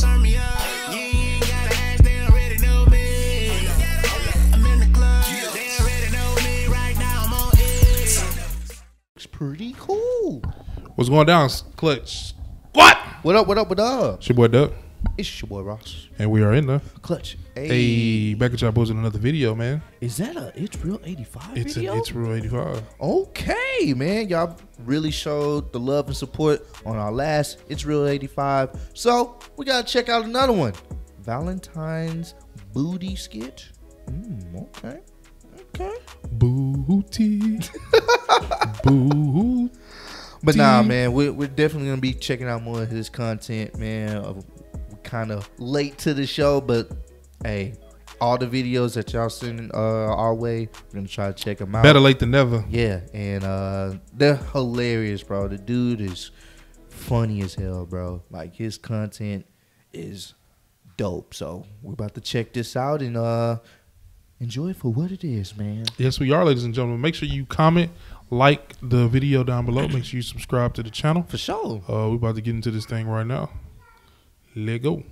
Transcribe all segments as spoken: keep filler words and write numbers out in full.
turn me up. You ain't gotta ask, they already know me. I'm in the club, they already know me. Right now I'm on it. It's pretty cool. What's going down, Clutch? What? What up, what up, what up? It's your boy Duck. It's your boy Ross. And we are in the Clutch. Hey, back at y'all boys in another video, man. Is that a It's Real eighty-five it's video? An It's Real eighty-five. Okay, man. Y'all really showed the love and support on our last It's Real eighty-five. So we got to check out another one. Valentine's booty skit. Mm, okay. Okay. Booty. Booty. But nah, man, we're, we're definitely going to be checking out more of his content, man. Of, kind of late to the show, but hey, all the videos that y'all sending uh our way, we're gonna try to check them out. Better late than never. Yeah, and uh they're hilarious, bro. The dude is funny as hell, bro. Like, his content is dope, so we're about to check this out and uh enjoy it for what it is, man. Yes, we are, ladies and gentlemen. Make sure you comment, like the video down below, make sure you subscribe to the channel for sure. Uh we're about to get into this thing right now. Let go. Come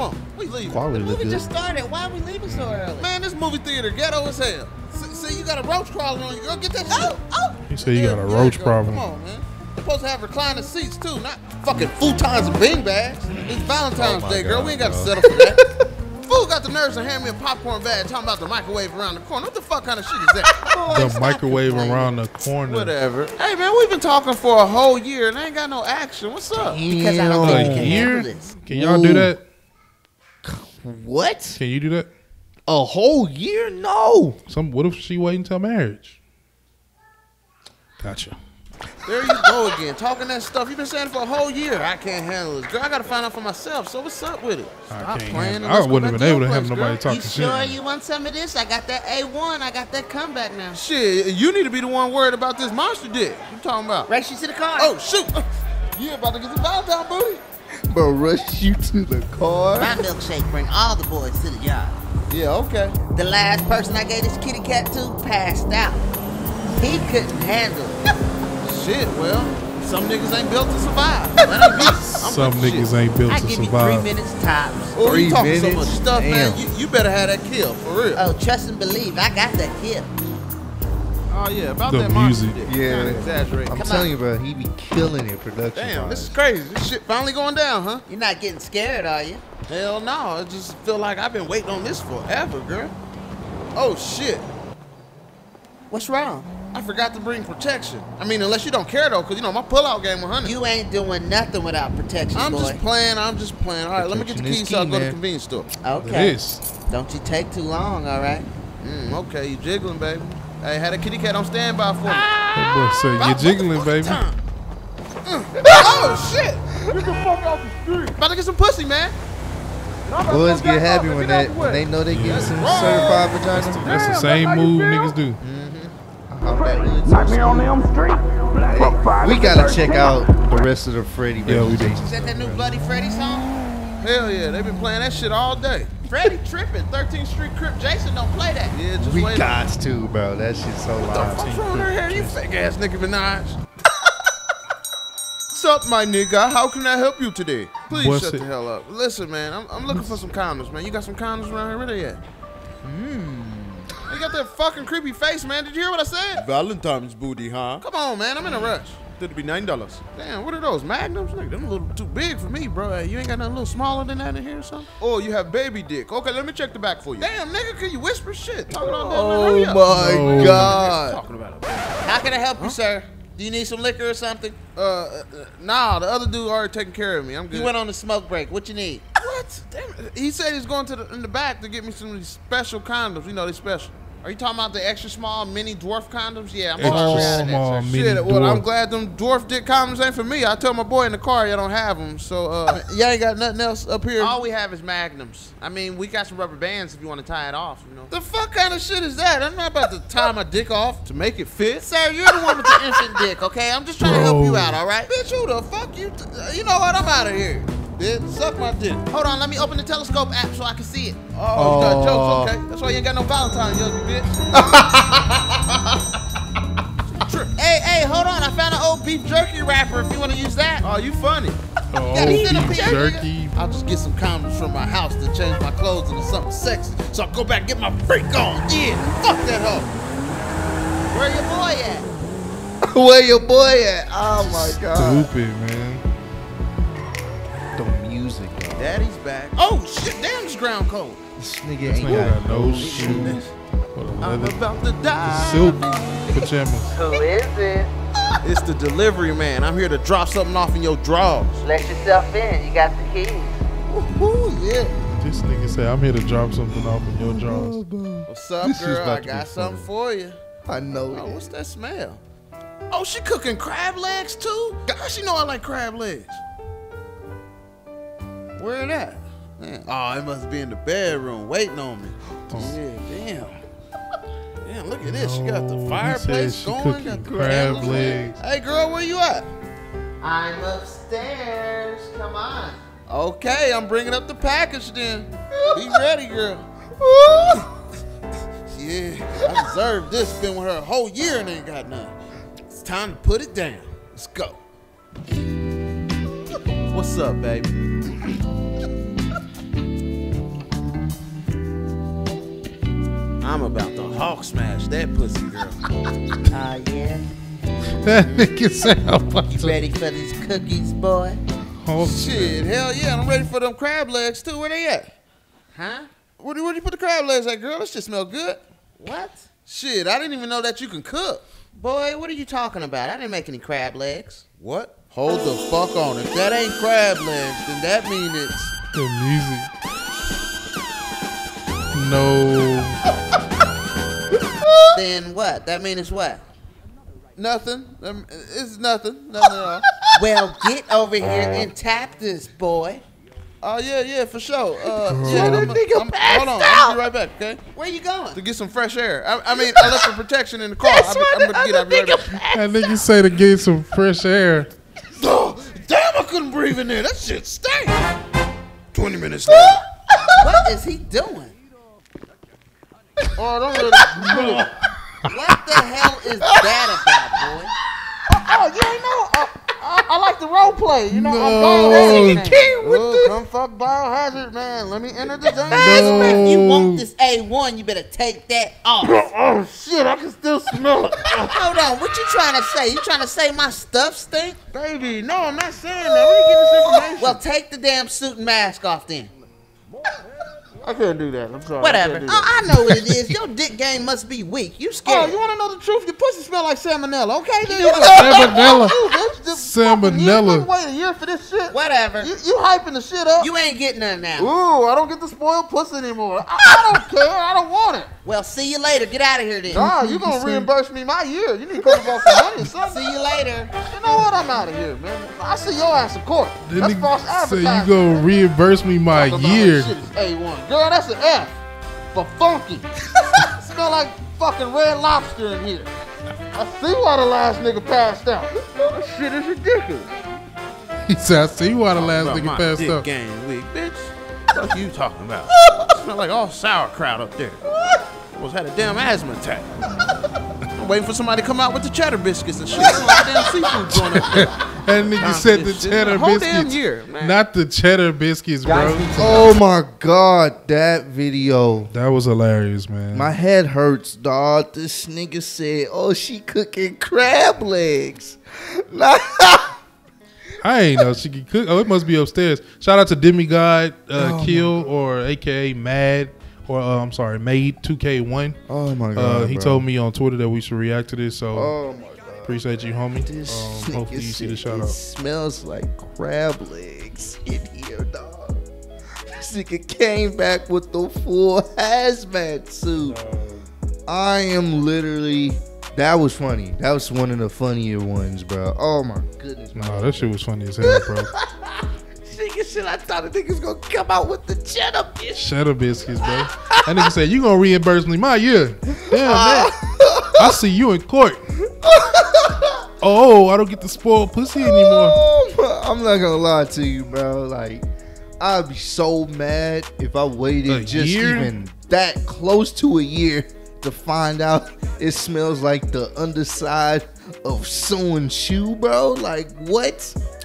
on, we leaving. The movie just started. Why are we leaving so early? Man, this movie theater ghetto as hell. See, see you got a roach crawling on you. Girl, get that shit. Oh, oh. You say you got a roach problem. Come on, man. You're supposed to have recliner seats too, not fucking futons and beanbags. It's Valentine's Day, girl. We ain't got to settle for that. Fool got the nerves to hand me a popcorn bag talking about the microwave around the corner. What the fuck kind of shit is that? Oh, the microwave around the corner. Whatever. Hey, man, we've been talking for a whole year and I ain't got no action. What's up? Damn. Because I don't think a year? This. Can y'all do that? What? Can you do that? A whole year? No. Some. What if she wait until marriage? Gotcha. There you go again, talking that stuff you've been saying for a whole year. I can't handle this, girl. I gotta find out for myself. So what's up with it? Stop playing. I wouldn't have been able to have nobody talking shit. You sure you want some of this? I got that A one. I got that comeback now. Shit, you need to be the one worried about this monster dick. You talking about? Race you to the car. Oh shoot! You about to get the ball down, booty? But rush you to the car. My milkshake bring all the boys to the yard. Yeah, okay. The last person I gave this kitty cat to passed out. He couldn't handle it. Shit, well, some niggas ain't built to survive. Man, I'm some niggas shit. ain't built I to give survive. I give you three minutes tops. Oh, you talking minutes? so much stuff, Damn. man. You, you better have that kill, for real. Oh, trust and believe. I got that kill. Oh, yeah, about the that music. Yeah, exaggerate. I'm Come telling on. you, bro, he be killing it production. Damn, wise. This is crazy. This shit finally going down, huh? You're not getting scared, are you? Hell no. I just feel like I've been waiting on this forever, girl. Oh, shit. What's wrong? I forgot to bring protection. I mean, unless you don't care, though, because, you know, my pullout game one hundred. You ain't doing nothing without protection, I'm boy. I'm just playing. I'm just playing. All right, protection let me get the keys key, so I'll go to the convenience store. Okay. Don't you take too long, all right? Mm, okay, you jiggling, baby. Hey, had a kitty cat on standby for me. Ah! That boy said, you jiggling, baby. Mm. Oh, shit. Get the fuck out the street. About to get some pussy, man. Boys get happy when, get that, when they know they yeah. get some oh, certified vaginas. Damn, that's the same that's move niggas do. Mm. Nightmare on Elm Street. We gotta check out the rest of the Freddy. Yeah, we did. Is that that new Bloody Freddy song? Hell yeah, they've been playing that shit all day. Freddy tripping, thirteenth Street Crip. Jason don't play that. Yeah, just we gots to, bro. That shit's so loud. What the fuck's wrong with her hair? You fake ass nigga Minaj. What's up, my nigga? How can I help you today? Please What's shut it? the hell up. Listen, man, I'm, I'm looking for some condoms, man. You got some condoms around here? Where they at? Mmm. You got that fucking creepy face, man. Did you hear what I said? Valentine's booty, huh? Come on, man. I'm in a rush. That'd be nine dollars. Damn, what are those magnums? Nigga, them a little too big for me, bro. You ain't got nothing a little smaller than that in here or something? Oh, you have baby dick. Okay, let me check the back for you. Damn, nigga, can you whisper shit? Talking all day, man. Hurry up. Oh my God. Talking about it. How can I help huh? you, sir? Do you need some liquor or something? Uh, uh, nah. The other dude already taking care of me. I'm good. You went on the smoke break. What you need? What? Damn, he said he's going to the, in the back to get me some of these special condoms. You know they special. Are you talking about the extra small mini dwarf condoms? Yeah, I'm extra all small that, mini Shit, well, I'm glad them dwarf dick condoms ain't for me. I tell my boy in the car y'all don't have them, so uh, y'all ain't got nothing else up here. All we have is magnums. I mean, we got some rubber bands if you want to tie it off. You know. The fuck kind of shit is that? I'm not about to tie my dick off to make it fit. Sir, you're the one with the infant dick, okay? I'm just trying Bro. to help you out, all right? Bitch, who the fuck you? T you know what? I'm out of here. It suck my dick. Hold on, let me open the telescope app so I can see it. Oh, you got jokes, okay? That's why you ain't got no Valentine, young bitch. Hey, hey. Hey, hold on. I found an old beef jerky wrapper if you want to use that. Oh, you funny. Oh, beef jerky. I'll just get some condoms from my house to change my clothes into something sexy. So I'll go back and get my freak on. Yeah, fuck that hoe. Where your boy at? Where your boy at? Oh, my God. Stupid, man. The music. Bro. Daddy's back. Oh, shit. Damn, it's ground cold. This nigga this ain't got no shoes. I'm about to die. Silk pajamas. Who is it? It's the delivery man. I'm here to drop something off in your drawers. Let yourself in. You got the keys. Woohoo, yeah. This nigga said, I'm here to drop something off in your drawers. What's up, this girl? I got something for you. I know oh, it. What's that smell? Oh, she cooking crab legs, too? God, she know I like crab legs. Where it at? Man. Oh, it must be in the bedroom waiting on me. Oh. Yeah, damn. Man, look at this. She got the fireplace she going. Got the crab legs. Hey, girl, where you at? I'm upstairs. Come on. Okay, I'm bringing up the package then. Be ready, girl. Yeah, I deserve this. Been with her a whole year and ain't got none. It's time to put it down. Let's go. What's up, baby? I'm about to hawk smash that pussy girl. Oh, uh, yeah? That nigga sound. You ready for these cookies, boy? Oh, shit, man. Hell yeah. I'm ready for them crab legs, too. Where they at? Huh? Where do, where do you put the crab legs at, girl? That shit smell good. What? Shit, I didn't even know that you can cook. Boy, what are you talking about? I didn't make any crab legs. What? Hold the fuck on. If that ain't crab legs, then that means it's... The music. No... Then what? That means what? Nothing. It's nothing. Nothing at all. Well, get over here and tap this, boy. Oh, uh, yeah, yeah, for sure. Uh, yeah, that I'm, nigga I'm, passed hold on, out. I'll be right back, okay? Where you going? To get some fresh air. I, I mean, I left some protection in the car. That's I'm, I'm going to get out right back. That nigga say to get some fresh air. Oh, damn, I couldn't breathe in there. That shit stank. twenty minutes later. What is he doing? Oh, don't let it. What the hell is that about, boy? Oh, you ain't know. I, I, I like the role play. You know, no. I'm ball hazard. Oh, come fuck ball hazard, man. Let me enter the game. No. If you want this A one, you better take that off. Oh, shit. I can still smell it. Hold on. What you trying to say? You trying to say my stuff stink? Baby, no, I'm not saying that. Where you getting this information? Well, take the damn suit and mask off then. I can't do that. I'm sorry. Whatever. I, oh, I know what it is. Your dick game must be weak. You scared. Oh, you want to know the truth? Your pussy smell like salmonella. Okay, there you go. Salmonella. Salmonella. You wait a year for this shit. Whatever. You, you hyping the shit up. You ain't getting none now. Ooh, I don't get the spoiled pussy anymore. I, I don't care. I don't want it. Well, see you later. Get out of here then. Nah, you going to reimburse me my year. You need to come off some money or something. See you later. You know what? I'm out of here, man. I see your ass in court. That's false advertising. So you going to reimburse me my year. Shit is A one. Girl, that's an F for funky. Smell like fucking Red Lobster in here. I see why the last nigga passed out. This shit is ridiculous. He said, I see why the last nigga my passed dick out. Game week, bitch. What you talking about? Smell like all sauerkraut up there. Almost had a damn asthma attack. I'm waiting for somebody to come out with the cheddar biscuits and shit. Like damn seafood going up there. That nigga nah, said the cheddar biscuits. Damn year, man. Not the cheddar biscuits, bro. Oh my God, that video. That was hilarious, man. My head hurts, dog. This nigga said, oh, she cooking crab legs. I ain't know she could cook. Oh, it must be upstairs. Shout out to Demigod, uh, oh Kill, or A K A Mad, or uh, I'm sorry, Made two K one. Oh my God. Uh, he bro. told me on Twitter that we should react to this. So. Oh my God. Appreciate you, homie. This um, hopefully you see the shout out. Smells like crab legs in here, dog. This nigga came back with the full hazmat suit. No. I am literally. That was funny. That was one of the funnier ones, bro. Oh my goodness. Nah, that shit was funny as hell, bro. Shit, I thought the niggas gonna come out with the cheddar biscuits. Cheddar biscuits, bro. That nigga said, you gonna reimburse me my year. Damn, uh, that. I see you in court. Oh, I don't get the spoiled pussy anymore. I'm not gonna lie to you, bro. Like, I'd be so mad if I waited a just year? even that close to a year to find out it smells like the underside of sewing shoe, bro. Like, what?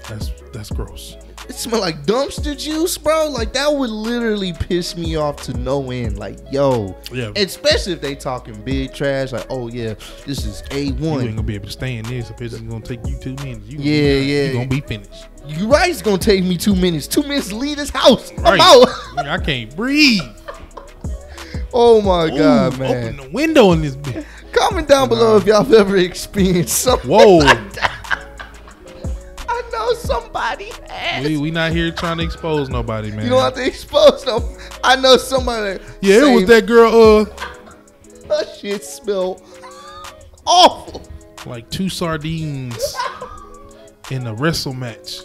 That's that's gross. It smell like dumpster juice, bro. Like, that would literally piss me off to no end. Like, yo. Yeah. Especially if they talking big trash. Like, oh, yeah, this is A one. You ain't going to be able to stay in this. If it's going to take you two minutes. You yeah, gonna, yeah. You're going to be finished. You're right. It's going to take me two minutes. Two minutes to leave this house. Right. I'm out. I can't breathe. Oh, my Ooh, God, man. Open the window in this bitch. Comment down nah. below if y'all have ever experienced something Whoa. like that. Somebody has. We, we not here trying to expose nobody, man. You don't have to expose them. I know somebody. Yeah, it was that girl. Uh, her shit smelled awful. Like two sardines in a wrestle match.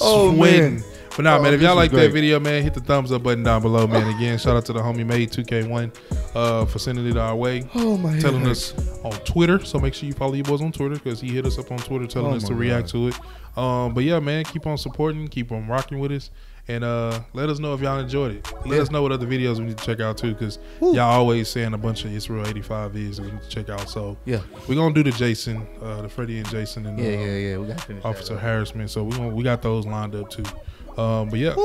Oh, Sweating. man. But nah, oh, man, if y'all like great. that video, man, hit the thumbs up button down below, man. Again, shout out to the homie Made two K one uh, for sending it our way. Oh, my Telling goodness. us on Twitter. So make sure you follow your boys on Twitter, because he hit us up on Twitter telling oh, us to God. react to it. Um, but, yeah, man, keep on supporting. Keep on rocking with us. And uh, let us know if y'all enjoyed it. Let yeah. us know what other videos we need to check out, too, because y'all always saying a bunch of It's Real eighty-five is that we need to check out. So yeah, we're going to do the Jason, uh, the Freddie and Jason, and yeah, the um, yeah, yeah. We got to officer harassment. So we gonna, we got those lined up, too. Um, but yeah,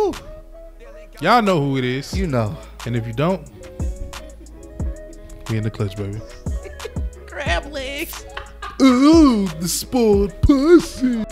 y'all know who it is. You know. And if you don't, we in the clutch, baby. Crab legs. Ooh, the spoiled pussy.